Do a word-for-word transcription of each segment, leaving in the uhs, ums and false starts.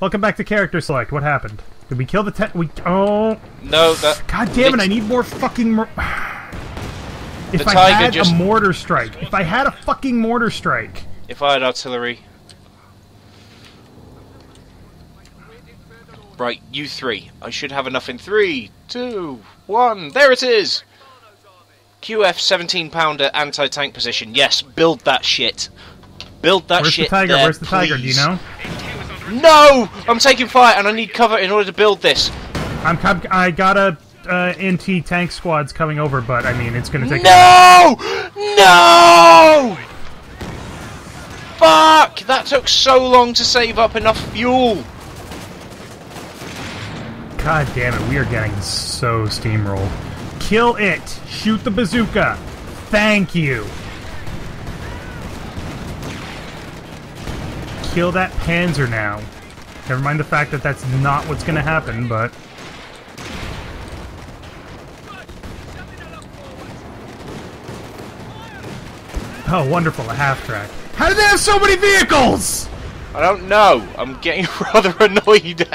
Welcome back to Character Select. What happened? Did we kill the ten? We oh no! That, God damn it! I need more fucking. Mor if I Tiger had just... a mortar strike, if I had a fucking mortar strike. If I had artillery. Right, you three. I should have enough in three, two, one. There it is. Q F seventeen pounder anti tank position. Yes, build that shit. Build that Where's shit. Where's the Tiger? There, Where's the Tiger? Please. Do you know? No! I'm taking fire and I need cover in order to build this. I'm, I'm I got a uh, N T tank squads coming over, but I mean it's gonna take. No! No! Fuck! That took so long to save up enough fuel. God damn it! We are getting so steamrolled. Kill it! Shoot the bazooka! Thank you. Kill that Panzer now. Never mind the fact that that's not what's going to happen, but... Oh, wonderful, a half-track. How do they have so many vehicles?! I don't know. I'm getting rather annoyed.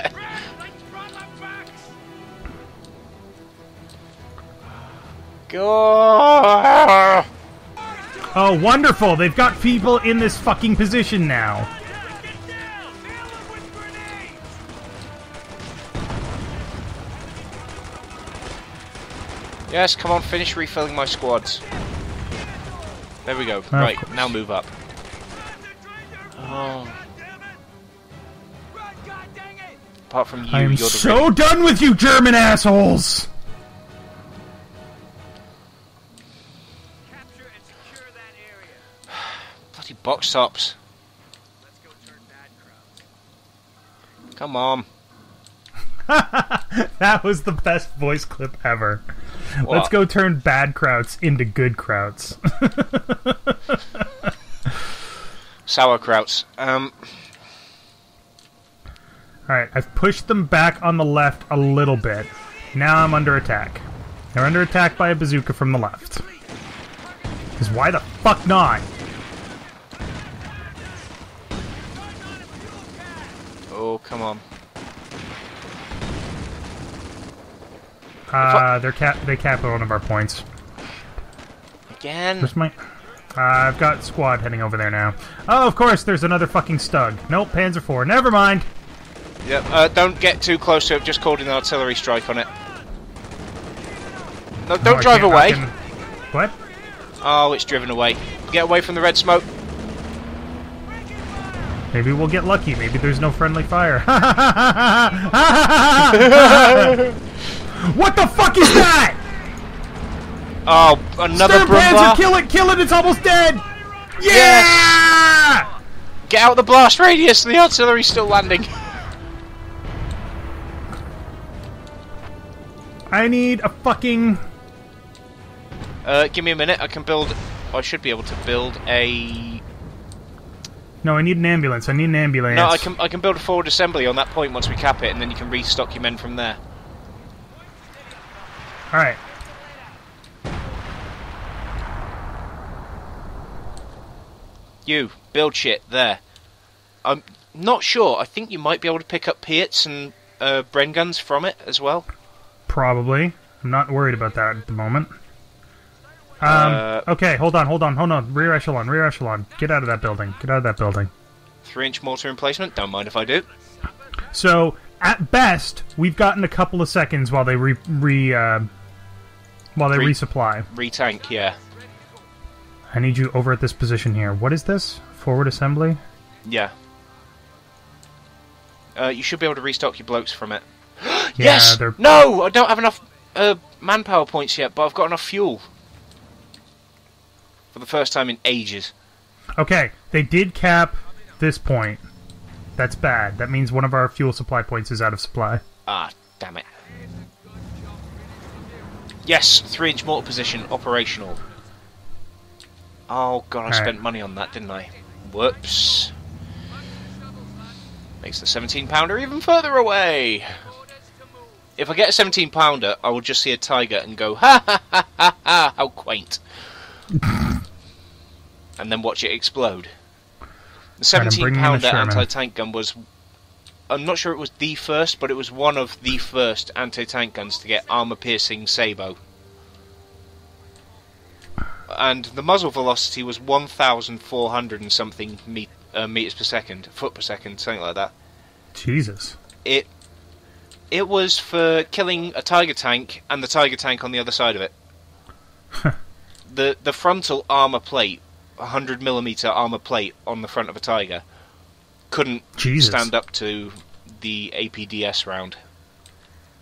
God. Oh, wonderful! They've got people in this fucking position now. Yes, come on, finish refilling my squads. There we go. Oh, right, now move up. Oh. Apart from you, I am you're the so ring. Done with you German assholes! Capture and secure that area. Bloody box tops. Let's go turn bad crowd. Come on. That was the best voice clip ever. What? Let's go turn bad krauts into good krauts. Sour krauts. Um. Alright, I've pushed them back on the left a little bit. Now I'm under attack. They're under attack by a bazooka from the left. Because why the fuck not? Oh, come on. Uh, they're cap they capped one of our points. Again? Where's my... Uh, I've got squad heading over there now. Oh, of course, there's another fucking Stug. Nope, Panzer four. Never mind! Yep, uh, don't get too close to it. Just called an artillery strike on it. No, don't oh, drive away! Can... What? Oh, it's driven away. Get away from the red smoke. Maybe we'll get lucky. Maybe there's no friendly fire. Ha ha ha ha ha! What the fuck is that?! Oh, another Sturm Panzer, kill it, kill it, it's almost dead! Yeah! Yes. Get out the blast radius, the artillery's still landing. I need a fucking... Uh, give me a minute, I can build... I should be able to build a... No, I need an ambulance, I need an ambulance. No, I can, I can build a forward assembly on that point once we cap it, and then you can restock your men from there. Alright. You, build shit, there. I'm not sure, I think you might be able to pick up P I A Ts and uh, Bren guns from it as well. Probably. I'm not worried about that at the moment. Um, uh, okay, hold on, hold on, hold on. Rear echelon, rear echelon. Get out of that building, get out of that building. Three-inch mortar emplacement, don't mind if I do. So, at best, we've gotten a couple of seconds while they re... re uh, While they Re resupply. Retank, yeah. I need you over at this position here. What is this? Forward assembly? Yeah. Uh, you should be able to restock your blokes from it. Yeah, yes! They're... No! I don't have enough uh, manpower points yet, but I've got enough fuel. For the first time in ages. Okay, they did cap this point. That's bad. That means one of our fuel supply points is out of supply. Ah, damn it. Yes, three-inch mortar position, operational. Oh god, I All spent right. money on that, didn't I? Whoops. Makes the seventeen pounder even further away! If I get a seventeen pounder, I will just see a Tiger and go, ha ha ha ha ha, how quaint. And then watch it explode. The seventeen pounder anti-tank gun was I'm not sure it was the first, but it was one of the first anti-tank guns to get armor-piercing Sabo. And the muzzle velocity was one thousand four hundred and something me uh, meters per second, foot per second, something like that. Jesus. It it was for killing a Tiger tank and the Tiger tank on the other side of it. the the frontal armor plate, one hundred millimeter armor plate on the front of a Tiger, couldn't Jesus. stand up to the A P D S round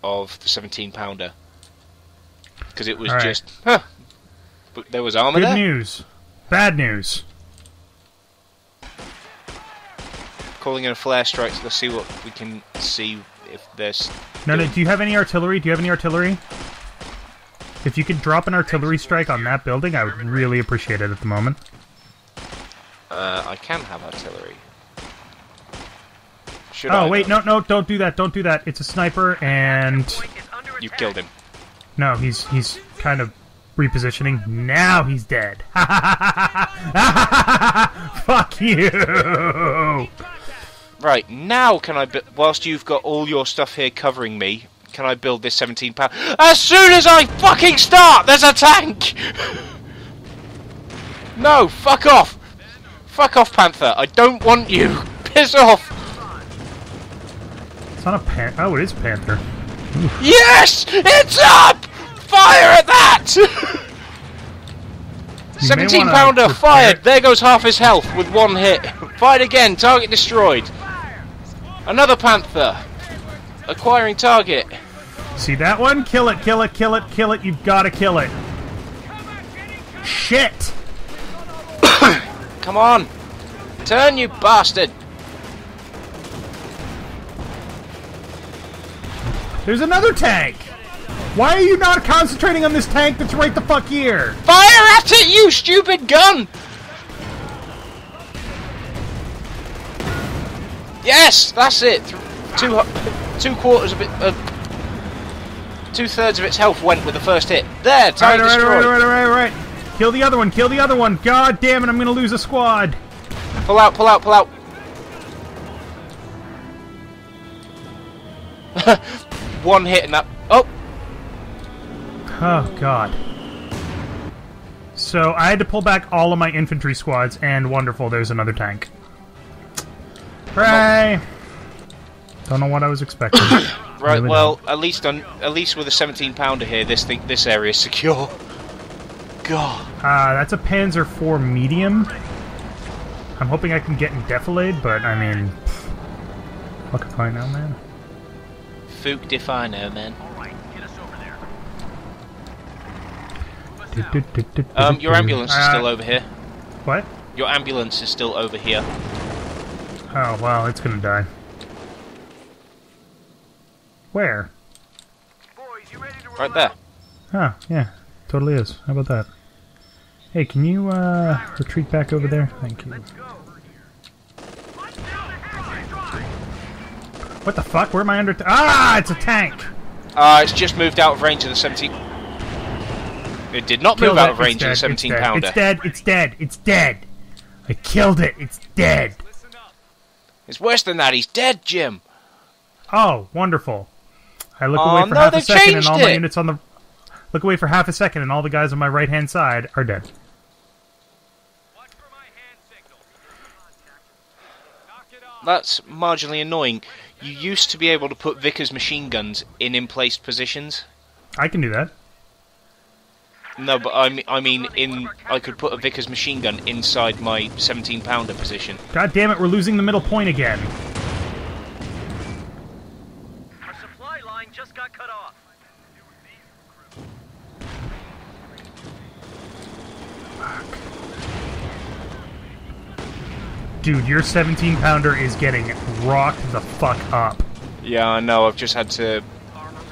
of the seventeen pounder because it was right. just huh. But there was armor Good there. Good news. Bad news. Calling in a flare strike. So let's see what we can see if there's. No, no. Do you have any artillery? Do you have any artillery? If you could drop an artillery strike on that building, I would really appreciate it at the moment. Uh, I can have artillery. Should oh I wait, not? no, no! Don't do that! Don't do that! It's a sniper, and you killed him. No, he's he's kind of. Repositioning. Now he's dead. Fuck you. Right, now can I... Whilst you've got all your stuff here covering me, can I build this seventeen pounder? As soon as I fucking start, there's a tank! No, fuck off. Fuck off, Panther. I don't want you. Piss off. It's not a pan... Oh, it is a Panther. Ooh. Yes! It's up! Fire at that! seventeen pounder fired. There goes half his health with one hit. Fired again. Target destroyed. Another Panther. Acquiring target. See that one? Kill it, kill it, kill it, kill it. You've got to kill it. Shit! Come on. Turn, you bastard. There's another tank. Why are you not concentrating on this tank that's right the fuck here? Fire at it, you stupid gun! Yes, that's it. Two, two quarters of it, uh, two thirds of its health went with the first hit. There, target destroyed. All right, all right, all right, all right, all right. Kill the other one. Kill the other one. God damn it! I'm gonna lose a squad. Pull out! Pull out! Pull out! One hit and that. Oh. Oh, God. So, I had to pull back all of my infantry squads, and wonderful, there's another tank. Hooray! Don't know what I was expecting. Right, really well, not. at least on, at least with a seventeen pounder here, this thing, this area is secure. God. Uh, that's a panzer four medium. I'm hoping I can get in defilade, but, I mean... Fuck if I know, man. Fuck if I know, man. Um, your ambulance is still uh, over here. What? Your ambulance is still over here. Oh, wow, it's gonna die. Where? Boys, you ready to right there. Oh, yeah, totally is. How about that? Hey, can you, uh, retreat back over there? Thank you. What the fuck? Where am I under... Ah, it's a tank! Uh, it's just moved out of range of the seventeen... It did not move out of range in a seventeen pounder. It's dead, it's dead, it's dead. I killed it, it's dead. It's worse than that, he's dead, Jim. Oh, wonderful. I look away for half a second and all my units on the... Look away for half a second and all the guys on my right-hand side are dead. That's marginally annoying. You used to be able to put Vickers machine guns in in-place positions. I can do that. No, but I mean, I mean, in I could put a Vickers machine gun inside my seventeen pounder position. God damn it, we're losing the middle point again. Our supply line just got cut off. Fuck. Dude, your seventeen pounder is getting rocked the fuck up. Yeah, I know. I've just had to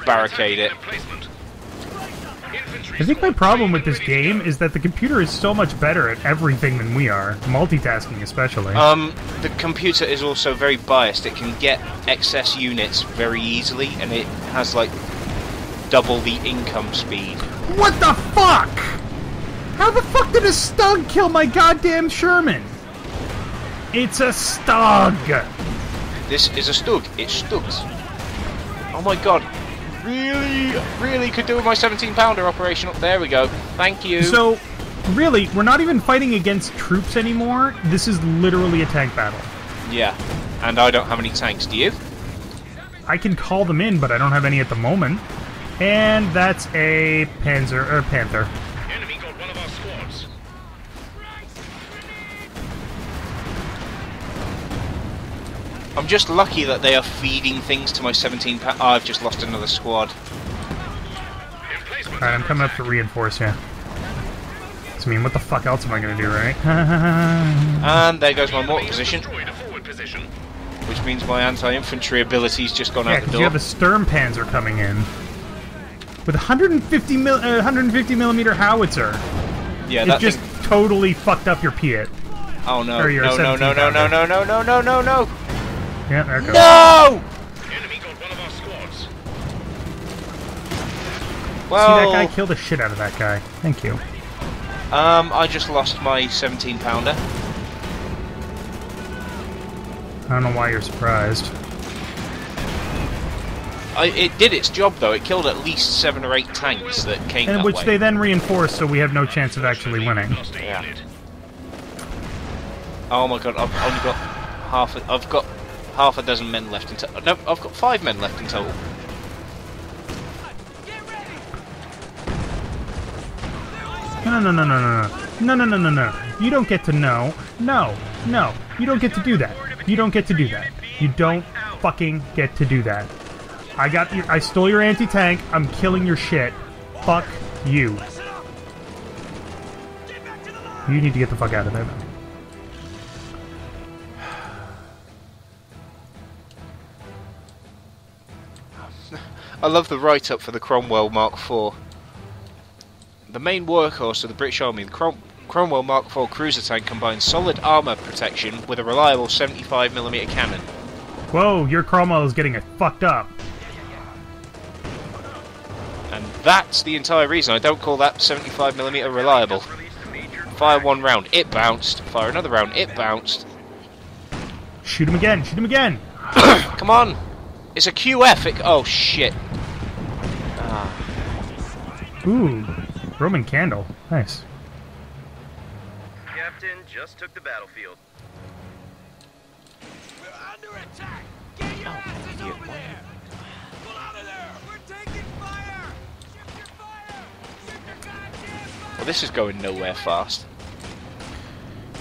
barricade it. I think my problem with this game is that the computer is so much better at everything than we are, multitasking especially. Um, the computer is also very biased. It can get excess units very easily, and it has, like, double the income speed. What the fuck?! How the fuck did a Stug kill my goddamn Sherman?! It's a Stug! This is a Stug. It's Stugs. Oh my god. Really, really could do with my seventeen pounder operation up. There we go. Thank you. So, really, we're not even fighting against troops anymore. This is literally a tank battle. Yeah. And I don't have any tanks, do you? I can call them in, but I don't have any at the moment. And that's a Panzer, or Panther. Enemy got one of our squads. I'm just lucky that they are feeding things to my seventeen pa- oh, I've just lost another squad. Alright, I'm coming up to reinforce, yeah. I mean, what the fuck else am I gonna do, right? And there goes my mortar position. Which means my anti-infantry ability's just gone yeah, out the door. You have a Sturm Panzer coming in with one hundred fifty millimeter howitzer. Yeah, that just thing... totally fucked up your P I A T. Oh no! No no no no no no no no no no no! Yeah, there it goes. No! Enemy got one of our squads. Well, see that guy killed the shit out of that guy. Thank you. Um, I just lost my seventeen pounder. I don't know why you're surprised. I, it did its job, though. It killed at least seven or eight tanks that came and that which way. They then reinforced, so we have no chance of actually winning. Yeah. Oh my god, I've only got half. A, I've got half a dozen men left in total. No, I've got five men left in total. No, no, no, no, no, no, no, no, no, no. You don't get to know. No, no, you don't get to do that. You don't get to do that. You don't fucking get to do that. I got your, I stole your anti-tank. I'm killing your shit. Fuck you. You need to get the fuck out of there. I love the write-up for the Cromwell Mark four. The main workhorse of the British Army, the Crom Cromwell Mark four cruiser tank combines solid armour protection with a reliable seventy-five millimeter cannon. Whoa, your Cromwell is getting it fucked up. And that's the entire reason I don't call that seventy-five millimeter reliable. Fire one round, it bounced. Fire another round, it bounced. Shoot him again, shoot him again! Come on! It's a Q F, it, oh shit. Ah. Ooh. Roman candle. Nice. Captain just took the battlefield. We're under attack. Get your asses over there. Pull out of there. We're taking fire. Shift your fire. Shift your goddamn fire. Well, this is going nowhere fast.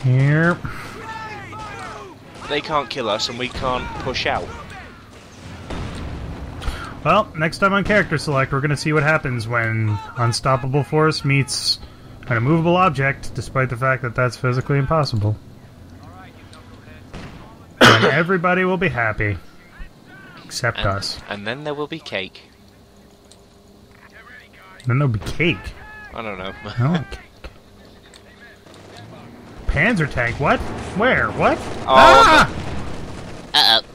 Here. They can't kill us and we can't push out. Well, next time on Character Select, we're going to see what happens when unstoppable force meets an immovable object, despite the fact that that's physically impossible. And everybody will be happy. Except and, us. And then there will be cake. Then there'll be cake? I don't know. I don't want cake. Panzer tank, what? Where? What? Oh, ah! Uh-oh.